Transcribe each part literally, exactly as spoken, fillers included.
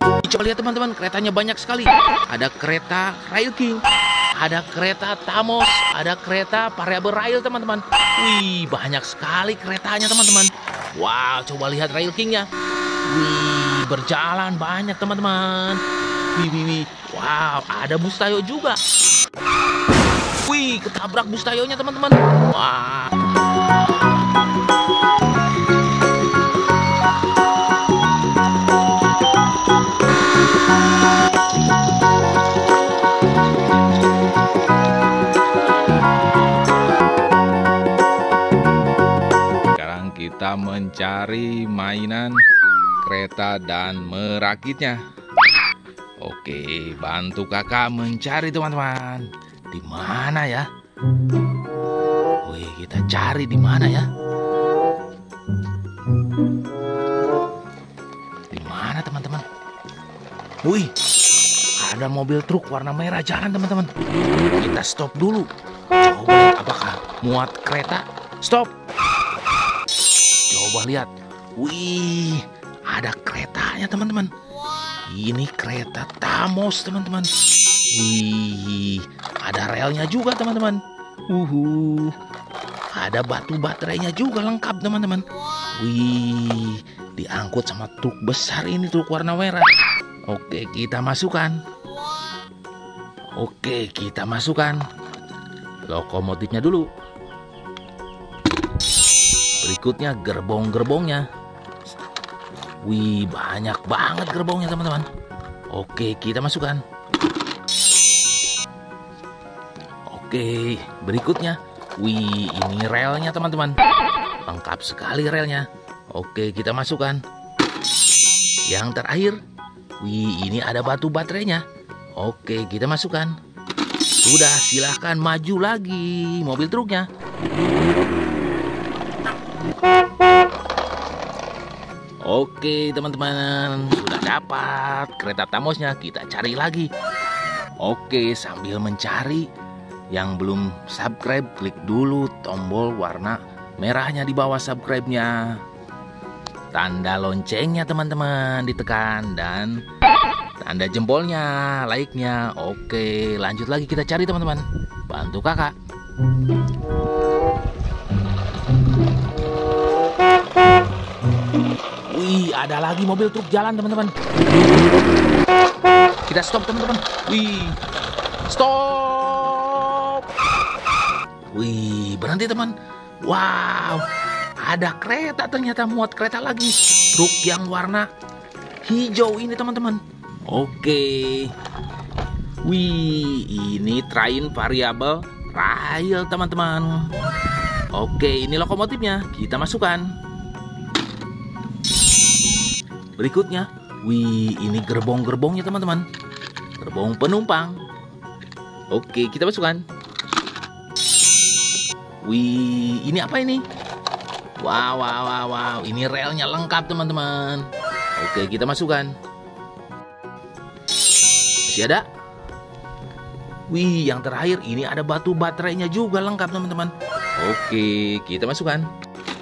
Coba lihat teman-teman, keretanya banyak sekali. Ada kereta Rail King, ada kereta Thomas, ada kereta Variable Rail, teman-teman. Wih, banyak sekali keretanya, teman-teman. Wow, coba lihat Rail Kingnya. Wih, berjalan banyak, teman-teman. Wih, wih, wih. Wow, ada bus Tayo juga. Wih, ketabrak bus Tayonya, teman-teman. Wow. Kita mencari mainan kereta dan merakitnya. Oke, bantu kakak mencari, teman-teman. Di mana ya? Wih, kita cari di mana ya? Di mana, teman-teman? Wih, ada mobil truk warna merah jalan, teman-teman. Kita stop dulu. Coba apakah muat kereta? Stop. Coba lihat, wih, ada keretanya, teman-teman. Ini kereta Thomas, teman-teman. Wih, ada relnya juga, teman-teman. Uhu, ada batu baterainya juga lengkap, teman-teman. Wih, diangkut sama truk besar ini, truk warna merah. Oke, kita masukkan. Oke, kita masukkan lokomotifnya dulu. Berikutnya gerbong-gerbongnya. Wih, banyak banget gerbongnya, teman-teman. Oke, kita masukkan. Oke, berikutnya. Wih, ini relnya, teman-teman. Lengkap sekali relnya. Oke, kita masukkan. Yang terakhir. Wih, ini ada batu baterainya. Oke, kita masukkan. Sudah, silahkan maju lagi mobil truknya. Oke, teman-teman, sudah dapat kereta Thomasnya, kita cari lagi. Oke, sambil mencari, yang belum subscribe, klik dulu tombol warna merahnya di bawah subscribe-nya. Tanda loncengnya, teman-teman, ditekan, dan tanda jempolnya, like-nya. Oke, lanjut lagi kita cari, teman-teman. Bantu kakak. Wih, ada lagi mobil truk jalan, teman-teman. Kita stop, teman-teman. Wih, stop. Wih, berhenti, teman. Wow, ada kereta, ternyata muat kereta lagi. Truk yang warna hijau ini, teman-teman. Oke. Wih, ini train variable rail, teman-teman. Oke, ini lokomotifnya. Kita masukkan. Berikutnya, wih, ini gerbong-gerbongnya, teman-teman. Gerbong penumpang. Oke, kita masukkan. Wih, ini apa ini? Wow, wow, wow, wow. Ini relnya lengkap, teman-teman. Oke, kita masukkan. Masih ada? Wih, yang terakhir ini ada batu baterainya juga lengkap, teman-teman. Oke, kita masukkan.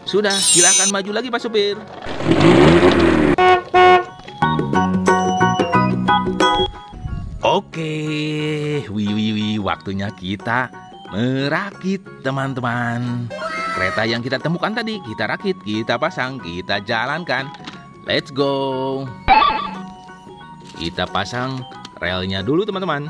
Sudah, silakan maju lagi, Pak Supir. Oke, wih, wih, wih, waktunya kita merakit, teman-teman. Kereta yang kita temukan tadi, kita rakit, kita pasang, kita jalankan. Let's go. Kita pasang relnya dulu, teman-teman.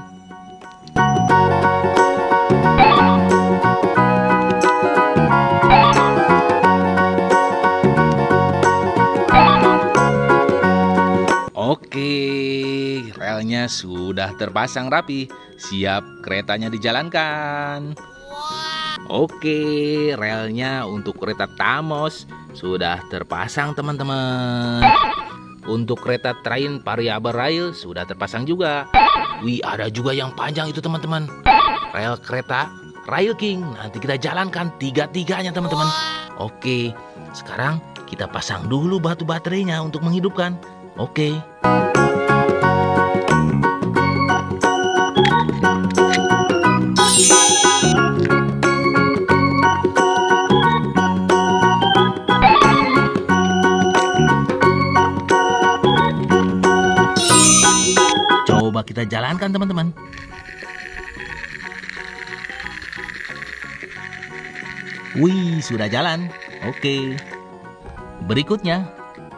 Oke, relnya sudah terpasang rapi, siap keretanya dijalankan. Oke, relnya untuk kereta Thomas sudah terpasang, teman-teman. Untuk kereta train variable rail sudah terpasang juga. Wih, ada juga yang panjang itu, teman-teman. Rel kereta Rail King, nanti kita jalankan tiga-tiganya, teman-teman. Oke, sekarang kita pasang dulu batu baterainya untuk menghidupkan. Oke. coba kita jalankan, teman-teman. Wih, sudah jalan. Oke. Berikutnya,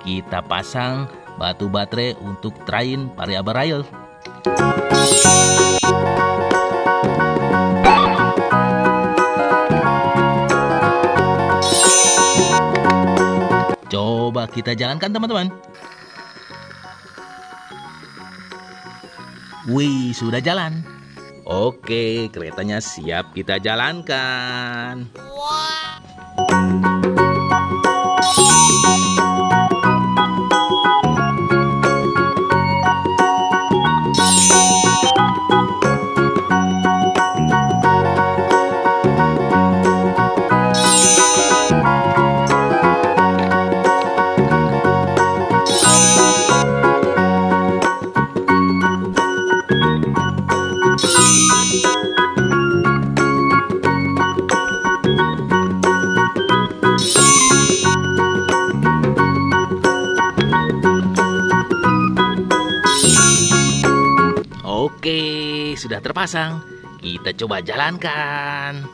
kita pasang batu baterai untuk train variable rail. Coba kita jalankan, teman-teman. Wih, sudah jalan. Oke, keretanya siap kita jalankan. Oke, sudah terpasang. Kita coba jalankan.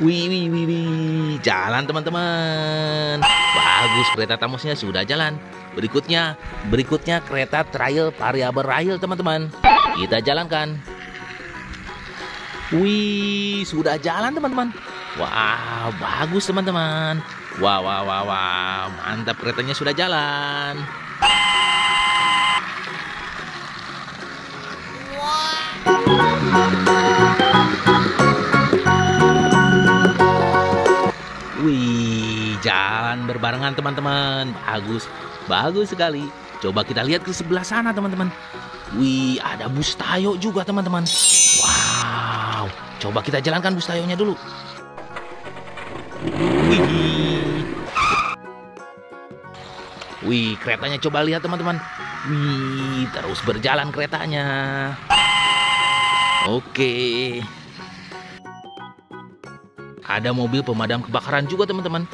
Wih, wih, wih, wih. Jalan, teman-teman. Bagus, kereta Thomasnya sudah jalan. Berikutnya, berikutnya kereta trial variable rail, teman-teman. Kita jalankan. Wih, sudah jalan, teman-teman. Wah, bagus, teman-teman. Wah, wah, wah, wah. Mantap, keretanya sudah jalan. Wih, jalan berbarengan, teman-teman. Bagus, bagus sekali. Coba kita lihat ke sebelah sana, teman-teman. Wih, ada bus Tayo juga, teman-teman. Wow, coba kita jalankan bus Tayonya dulu. Wih, wih, keretanya coba lihat, teman-teman. Wih, terus berjalan keretanya. Oke. Ada mobil pemadam kebakaran juga, teman-teman.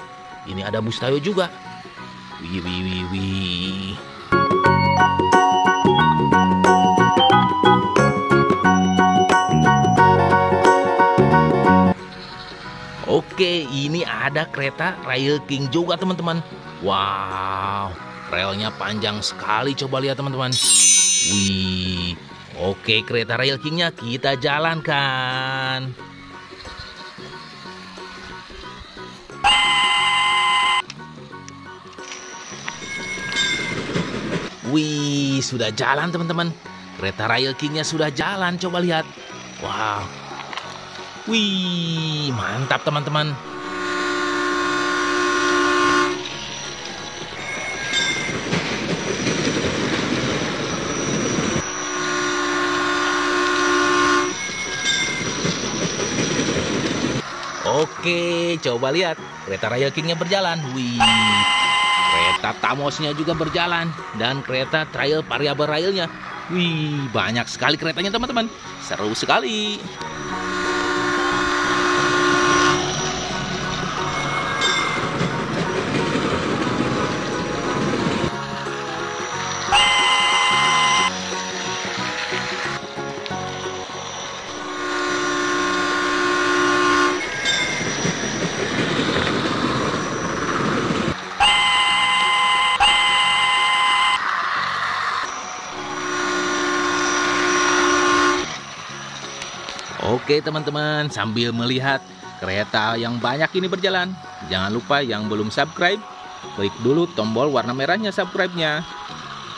Ini ada bus Tayo juga. Wih, wih, wih, wih. Oke, ini ada kereta Rail King juga, teman-teman. Wow, relnya panjang sekali. Coba lihat, teman-teman. Wih. Oke, kereta Rail King-nya kita jalankan. Wih, sudah jalan, teman-teman. Kereta Rail King-nya sudah jalan, coba lihat. Wow. Wih, mantap, teman-teman. Oke, coba lihat. Kereta Rail King-nya berjalan. Wih. Kereta Thomasnya juga berjalan. Dan kereta Trial Variable Rail-nya. Wih, banyak sekali keretanya, teman-teman. Seru sekali. Oke, teman-teman, sambil melihat kereta yang banyak ini berjalan, jangan lupa yang belum subscribe, klik dulu tombol warna merahnya subscribe-nya,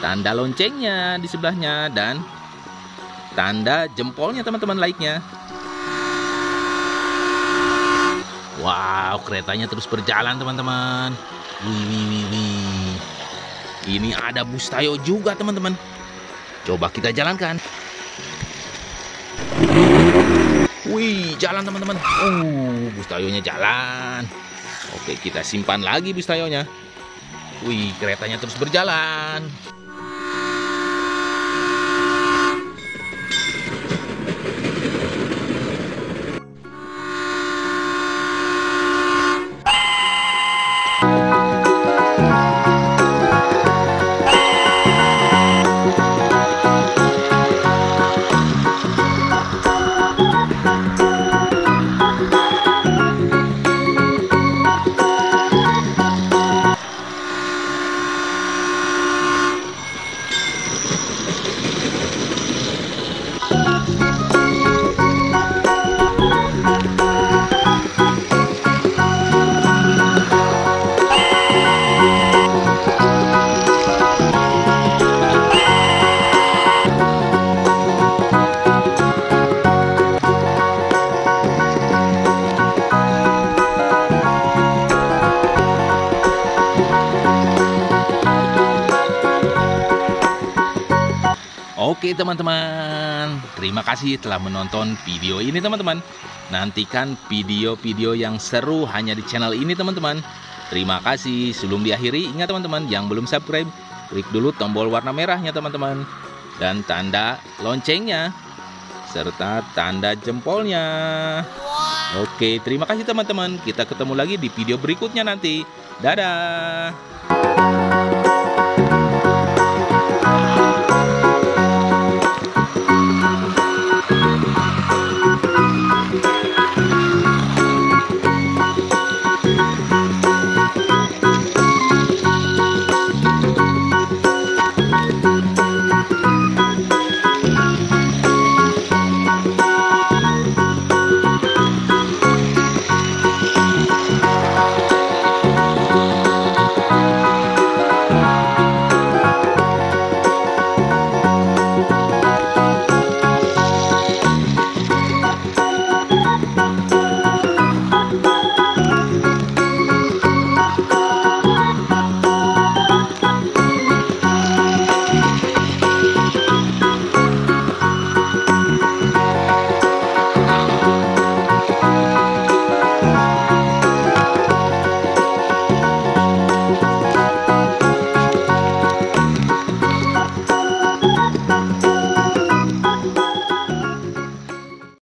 tanda loncengnya di sebelahnya, dan tanda jempolnya, teman-teman, like-nya. Wow, keretanya terus berjalan, teman-teman. Ini ada bus Tayo juga, teman-teman. Coba kita jalankan. Wih, jalan, teman-teman. Uh, bus Tayonya jalan. Oke, kita simpan lagi bus Tayonya. Wih, keretanya terus berjalan. Oke teman-teman, terima kasih telah menonton video ini teman-teman. Nantikan video-video yang seru hanya di channel ini teman-teman. Terima kasih. Sebelum diakhiri, ingat teman-teman yang belum subscribe, klik dulu tombol warna merahnya teman-teman, dan tanda loncengnya, serta tanda jempolnya. Oke, terima kasih teman-teman. Kita ketemu lagi di video berikutnya nanti. Dadah.